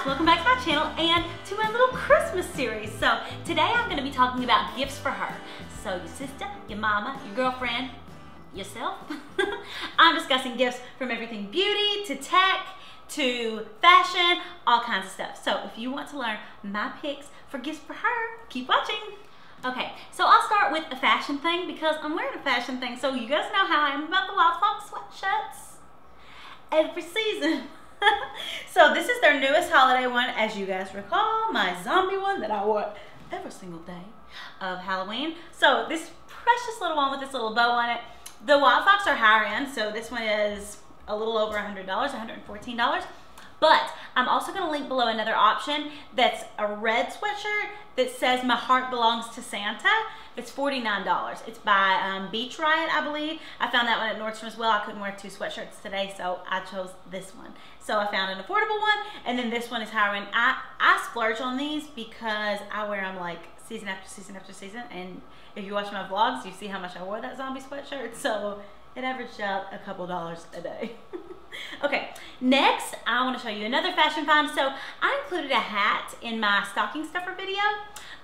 guys, welcome back to my channel and to my little Christmas series. So today I'm going to be talking about gifts for her. So your sister, your mama, your girlfriend, yourself. I'm discussing gifts from everything beauty to tech to fashion, all kinds of stuff. So if you want to learn my picks for gifts for her, keep watching. Okay, so I'll start with a fashion thing because I'm wearing a fashion thing. So you guys know how I am about the Wildfox sweatshirts every season. So this is their newest holiday one, as you guys recall, my zombie one that I wore every single day of Halloween. So this precious little one with this little bow on it. The Wildfox are higher end, so this one is a little over $100, $114. But I'm also going to link below another option that's a red sweatshirt that says My Heart Belongs to Santa. It's $49. It's by Beach Riot, I believe. I found that one at Nordstrom as well. I couldn't wear two sweatshirts today, so I chose this one. So I found an affordable one, and then this one is higher end. I splurge on these because I wear them like season after season after season, and if you watch my vlogs, you see how much I wore that zombie sweatshirt. So it averaged out a couple dollars a day. Okay, next I want to show you another fashion find. So I included a hat in my stocking stuffer video,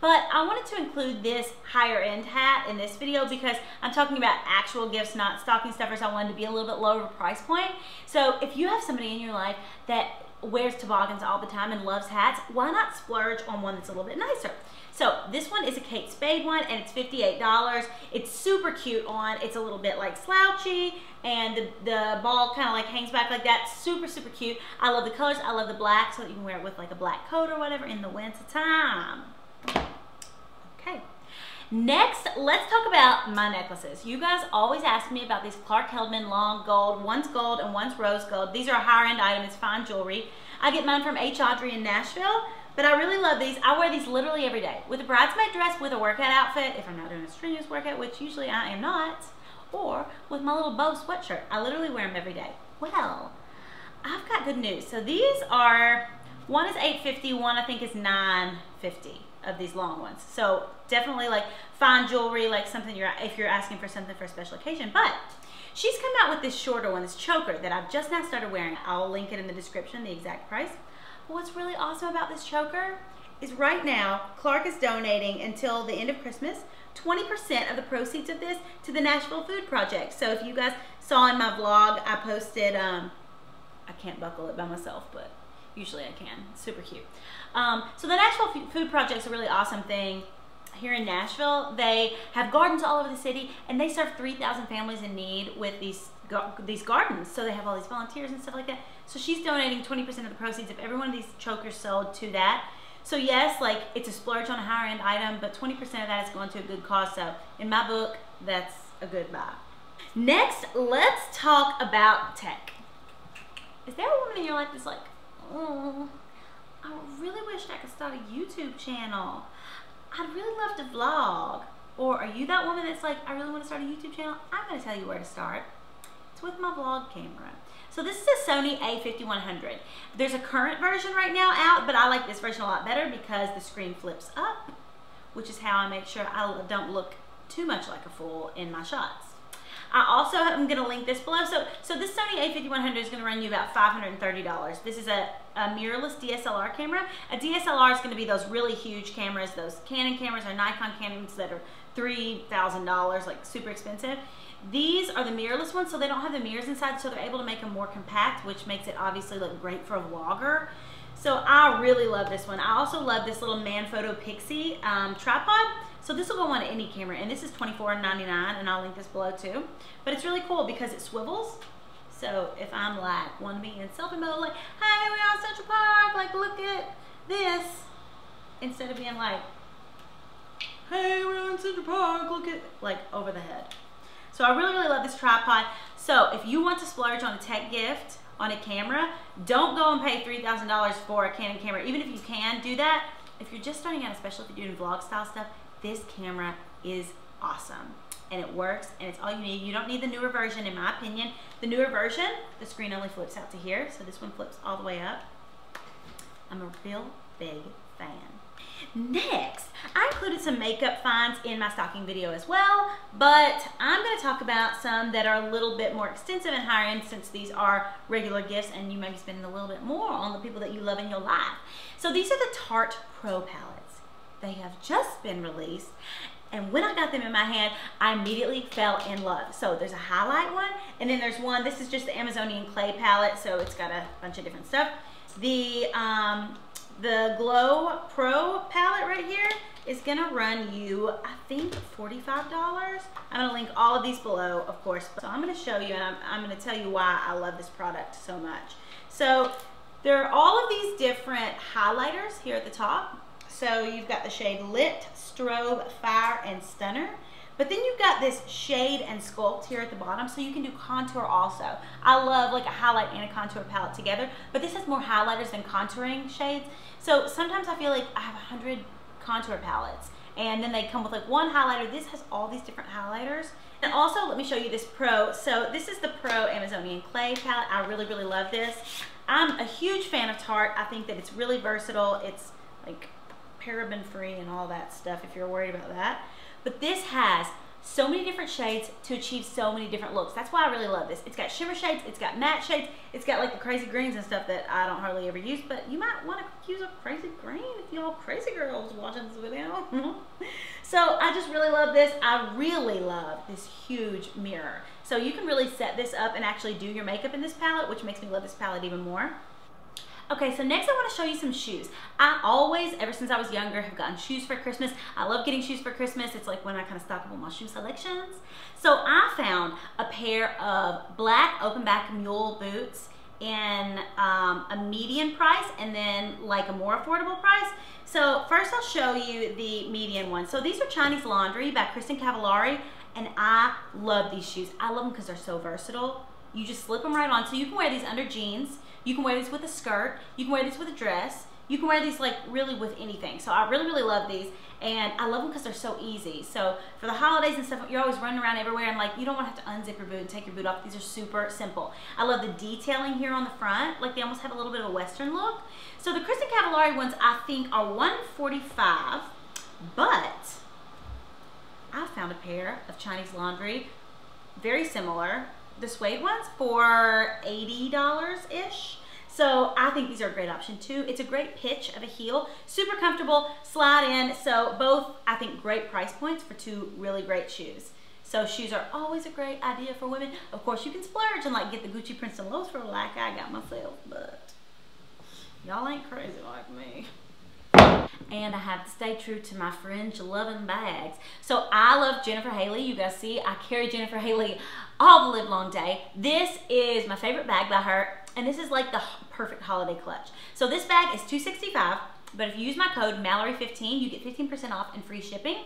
but I wanted to include this higher end hat in this video because I'm talking about actual gifts, not stocking stuffers. I wanted to be a little bit lower price point. So if you have somebody in your life that wears toboggans all the time and loves hats, why not splurge on one that's a little bit nicer? So this one is a Kate Spade one, and it's $58. It's super cute on. It's a little bit like slouchy, and the ball kind of like hangs back like that. Super, super cute. I love the colors. I love the black, so that you can wear it with like a black coat or whatever in the winter time. Okay. Next, let's talk about my necklaces. You guys always ask me about these Clark Heldman long gold. One's gold and one's rose gold. These are a higher end item. It's fine jewelry. I get mine from H. Audrey in Nashville, but I really love these. I wear these literally every day. With a bridesmaid dress, with a workout outfit, if I'm not doing a strenuous workout, which usually I am not, or with my little bow sweatshirt. I literally wear them every day. Well, I've got good news. So these are, one is $8.50, one I think is $9.50. of these long ones. So definitely like fine jewelry, like something if you're asking for something for a special occasion. But she's come out with this shorter one, this choker that I've just now started wearing. I'll link it in the description, the exact price. But what's really awesome about this choker is right now Clark is donating until the end of Christmas 20% of the proceeds of this to the Nashville Food Project. So if you guys saw in my vlog, I posted, I can't buckle it by myself, but usually I can. Super cute. So the Nashville Food Project is a really awesome thing here in Nashville. They have gardens all over the city, and they serve 3,000 families in need with these gardens. So they have all these volunteers and stuff like that. So she's donating 20% of the proceeds of every one of these chokers sold to that. So yes, like it's a splurge on a higher end item, but 20% of that is going to a good cause. So in my book, that's a good buy. Next, let's talk about tech. Is there a woman in your life that's like, oh, I really wish I could start a YouTube channel. I'd really love to vlog. Or are you that woman that's like, I really want to start a YouTube channel? I'm going to tell you where to start. It's with my vlog camera. So this is a Sony A5100. There's a current version right now out, but I like this version a lot better because the screen flips up, which is how I make sure I don't look too much like a fool in my shots. I also am going to link this below. So this Sony A5100 is going to run you about $530. This is a mirrorless DSLR camera. A DSLR is going to be those really huge cameras, those Canon cameras or Nikon cameras that are $3,000, like super expensive. These are the mirrorless ones, so they don't have the mirrors inside, so they're able to make them more compact, which makes it obviously look great for a vlogger. So I really love this one. I also love this little Manfrotto Pixie tripod. So this will go on any camera, and this is $24.99, and I'll link this below too. But it's really cool because it swivels. So if I'm like, want to be in selfie mode, like, hi, here we are at Central Park, like, look at this. Instead of being like, hey, we're in Central Park, look at, like, over the head. So I really, really love this tripod. So if you want to splurge on a tech gift, on a camera, don't go and pay $3,000 for a Canon camera. Even if you can do that, if you're just starting out, especially if you're doing vlog style stuff, this camera is awesome, and it works, and it's all you need. You don't need the newer version, in my opinion. The newer version, the screen only flips out to here, so this one flips all the way up. I'm a real big fan. Next, I included some makeup finds in my stocking video as well, but I'm going to talk about some that are a little bit more extensive and higher end, since these are regular gifts and you may be spending a little bit more on the people that you love in your life. So these are the Tarte Pro palettes. They have just been released, and when I got them in my hand, I immediately fell in love. So there's a highlight one, and then there's one, this is just the Amazonian Clay palette, so it's got a bunch of different stuff. The Glow Pro palette right here is gonna run you, I think, $45. I'm gonna link all of these below, of course. So I'm gonna show you, and I'm gonna tell you why I love this product so much. So there are all of these different highlighters here at the top. So you've got the shade Lit, Strobe, Fire, and Stunner. But then you've got this Shade and Sculpt here at the bottom, so you can do contour also. I love like a highlight and a contour palette together, but this has more highlighters than contouring shades. So sometimes I feel like I have 100 contour palettes, and then they come with like one highlighter. This has all these different highlighters. And also, let me show you this Pro. So this is the Pro Amazonian Clay palette. I really, really love this. I'm a huge fan of Tarte. I think that it's really versatile. It's like paraben free and all that stuff if you're worried about that. But this has so many different shades to achieve so many different looks. That's why I really love this. It's got shimmer shades, it's got matte shades, it's got like the crazy greens and stuff that I don't hardly ever use, but you might want to use a crazy green if y'all crazy girls watching this video. So I just really love this. I really love this huge mirror. So you can really set this up and actually do your makeup in this palette, which makes me love this palette even more. Okay, so next I want to show you some shoes. I always, ever since I was younger, have gotten shoes for Christmas. I love getting shoes for Christmas. It's like when I kind of stock up on my shoe selections. So I found a pair of black open back mule boots in a median price and then like a more affordable price. So first I'll show you the median one. So these are Chinese Laundry by Kristin Cavallari, and I love these shoes. I love them because they're so versatile. You just slip them right on. So you can wear these under jeans. You can wear these with a skirt. You can wear these with a dress. You can wear these like really with anything. So I really, really love these. And I love them because they're so easy. So for the holidays and stuff, you're always running around everywhere and like you don't want to have to unzip your boot and take your boot off. These are super simple. I love the detailing here on the front. Like they almost have a little bit of a Western look. So the Kristin Cavallari ones I think are $145, but I found a pair of Chinese Laundry, very similar, the suede ones for $80-ish. So I think these are a great option too. It's a great pitch of a heel, super comfortable, slide in. So both, I think, great price points for two really great shoes. So shoes are always a great idea for women. Of course, you can splurge and like get the Gucci prints and lows for like I got myself, but y'all ain't crazy like me. And I have to stay true to my fringe loving bags. So I love Jennifer Haley. You guys see, I carry Jennifer Haley all the live long day. This is my favorite bag by her, and this is like the perfect holiday clutch. So this bag is $265, but if you use my code Mallory15, you get 15% off and free shipping.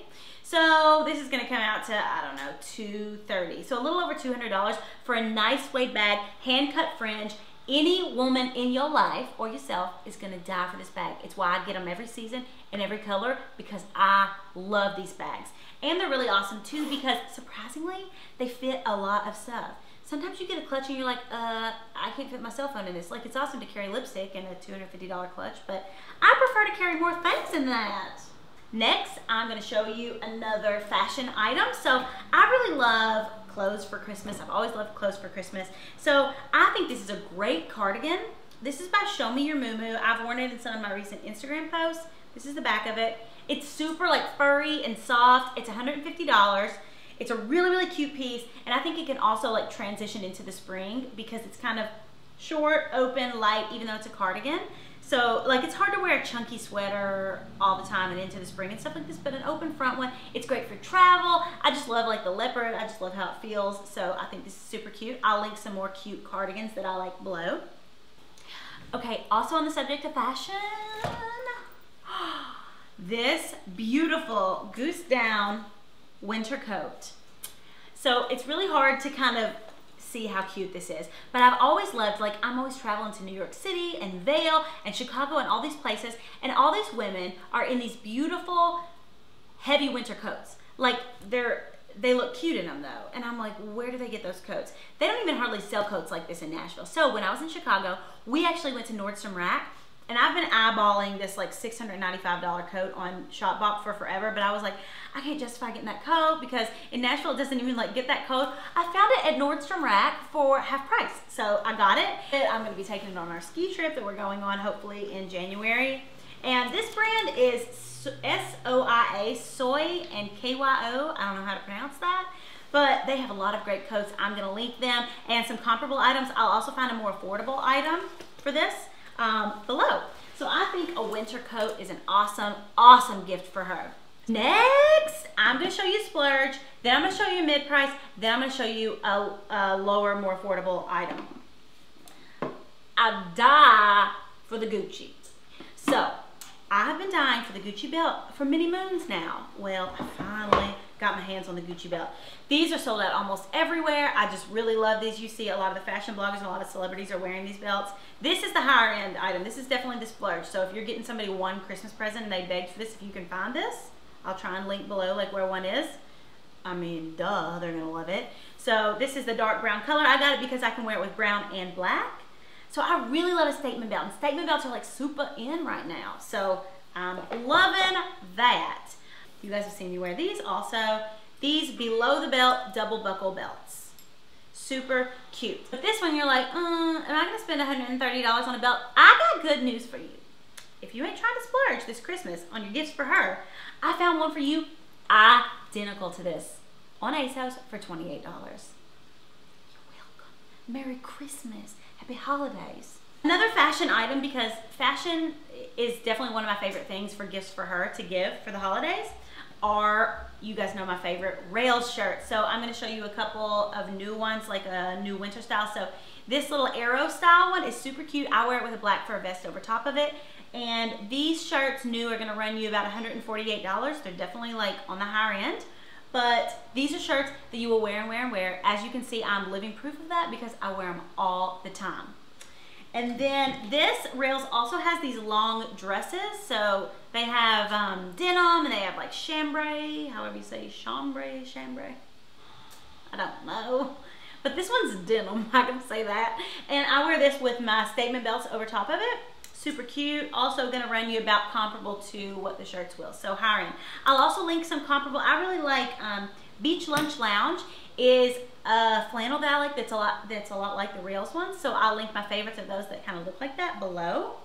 So this is gonna come out to, I don't know, $230. So a little over $200 for a nice suede bag, hand cut fringe. Any woman in your life or yourself is gonna die for this bag. It's why I get them every season and every color, because I love these bags. And they're really awesome too, because surprisingly, they fit a lot of stuff. Sometimes you get a clutch and you're like, I can't fit my cell phone in this. Like, it's awesome to carry lipstick in a $250 clutch, but I prefer to carry more things than that. Next, I'm gonna show you another fashion item. So I really love clothes for Christmas. I've always loved clothes for Christmas. So I think this is a great cardigan. This is by Show Me Your Mumu. I've worn it in some of my recent Instagram posts. This is the back of it. It's super like furry and soft. It's $150. It's a really, really cute piece. And I think it can also like transition into the spring because it's kind of short, open, light, even though it's a cardigan. So like it's hard to wear a chunky sweater all the time and into the spring and stuff like this, but an open front one, it's great for travel. I just love like the leopard. I just love how it feels. So I think this is super cute. I'll link some more cute cardigans that I like below. Okay, also on the subject of fashion, this beautiful goose down winter coat. So it's really hard to kind of see how cute this is, but I've always loved, like I'm always traveling to New York City and Vail and Chicago and all these places, and all these women are in these beautiful heavy winter coats. Like they look cute in them though, and I'm like, where do they get those coats? They don't even hardly sell coats like this in Nashville. So when I was in Chicago, we actually went to Nordstrom Rack And I've been eyeballing this like $695 coat on Shopbop for forever, but I was like, I can't justify getting that coat because in Nashville it doesn't even like get that coat. I found it at Nordstrom Rack for half price, so I got it. I'm gonna be taking it on our ski trip that we're going on hopefully in January. And this brand is SOIA, Soy and KYO. I don't know how to pronounce that, but they have a lot of great coats. I'm gonna link them and some comparable items. I'll also find a more affordable item for this below. So I think a winter coat is an awesome, awesome gift for her. Next, I'm gonna show you splurge, then I'm gonna show you mid-price, then I'm gonna show you a lower, more affordable item. I die for the Gucci. So, I've been dying for the Gucci belt for many moons now. Well, I finally got my hands on the Gucci belt. These are sold out almost everywhere. I just really love these. You see a lot of the fashion bloggers and a lot of celebrities are wearing these belts. This is the higher end item. This is definitely the splurge. So if you're getting somebody one Christmas present and they begged for this, if you can find this, I'll try and link below like where one is. I mean, duh, they're gonna love it. So this is the dark brown color. I got it because I can wear it with brown and black. So I really love a statement belt, and statement belts are like super in right now. So I'm loving that. You guys have seen me wear these also. These below the belt, double buckle belts. Super cute. But this one, you're like, am I gonna spend $130 on a belt? I got good news for you. If you ain't trying to splurge this Christmas on your gifts for her, I found one for you identical to this on ASOS for $28. Merry Christmas, happy holidays. Another fashion item, because fashion is definitely one of my favorite things for gifts for her to give for the holidays, are, you guys know my favorite, Rails shirts. So I'm gonna show you a couple of new ones, like a new winter style. So this little arrow style one is super cute. I wear it with a black fur vest over top of it. And these shirts new are gonna run you about $148. They're definitely like on the higher end. But these are shirts that you will wear and wear and wear. As you can see, I'm living proof of that because I wear them all the time. And then this, Rails also has these long dresses. So they have denim, and they have like chambray, however you say chambray. I don't know. But this one's denim, I can say that. And I wear this with my statement belts over top of it. Super cute. Also gonna run you about comparable to what the shirts will, so higher end. I'll also link some comparable. I really like Beach Lunch Lounge is a flannel that I like that's a lot like the Rails one, so I'll link my favorites of those that kind of look like that below.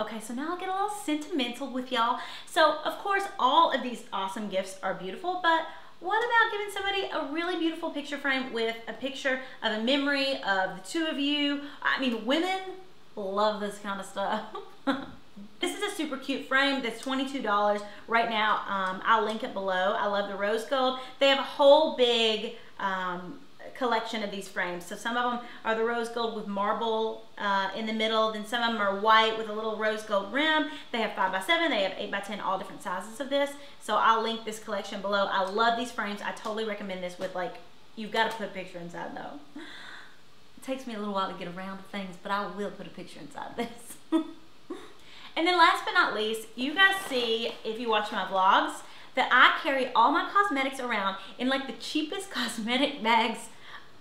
Okay, so now I'll get a little sentimental with y'all. So of course all of these awesome gifts are beautiful, but what about giving somebody a really beautiful picture frame with a picture of a memory of the two of you? I mean, women love this kind of stuff. This is a super cute frame that's $22 right now. I'll link it below. I love the rose gold. They have a whole big collection of these frames. So some of them are the rose gold with marble in the middle. Then some of them are white with a little rose gold rim. They have 5x7, they have 8x10, all different sizes of this. So I'll link this collection below. I love these frames. I totally recommend this with, like, you've got to put a picture inside though. It takes me a little while to get around to things, but I will put a picture inside this. And then last but not least, you guys see, if you watch my vlogs, that I carry all my cosmetics around in like the cheapest cosmetic bags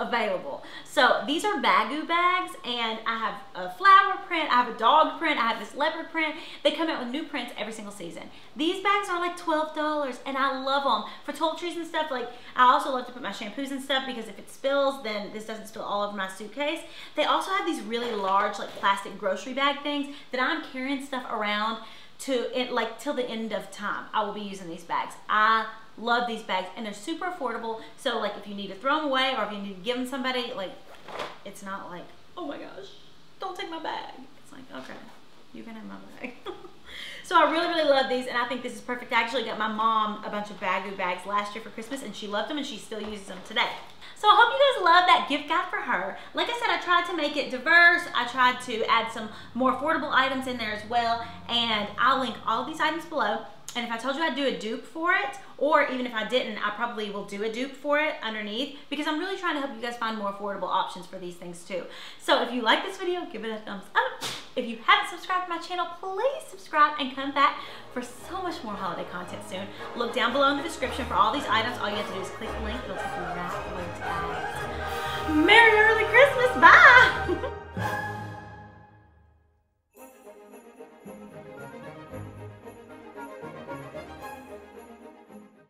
available. So these are Baggu bags, and I have a flower print, I have a dog print, I have this leopard print. They come out with new prints every single season. These bags are like $12, and I love them for toiletries and stuff. Like, I also love to put my shampoos and stuff, because if it spills, then this doesn't spill all over my suitcase. They also have these really large like plastic grocery bag things that I'm carrying stuff around to it, like till the end of time. I will be using these bags. I love these bags, and they're super affordable. So like if you need to throw them away, or if you need to give them somebody, like, it's not like, oh my gosh, don't take my bag. It's like, okay, you can have my bag. So I really, really love these, and I think this is perfect. I actually got my mom a bunch of Baggu bags last year for Christmas, and she loved them, and she still uses them today. So I hope you guys love that gift guide for her. Like I said, I tried to make it diverse. I tried to add some more affordable items in there as well, and I'll link all of these items below. And if I told you I'd do a dupe for it, or even if I didn't, I probably will do a dupe for it underneath, because I'm really trying to help you guys find more affordable options for these things too. So if you like this video, give it a thumbs up. If you haven't subscribed to my channel, please subscribe, and come back for so much more holiday content soon. Look down below in the description for all these items. All you have to do is click the link. It'll take you right away to guys. Merry early Christmas. Bye.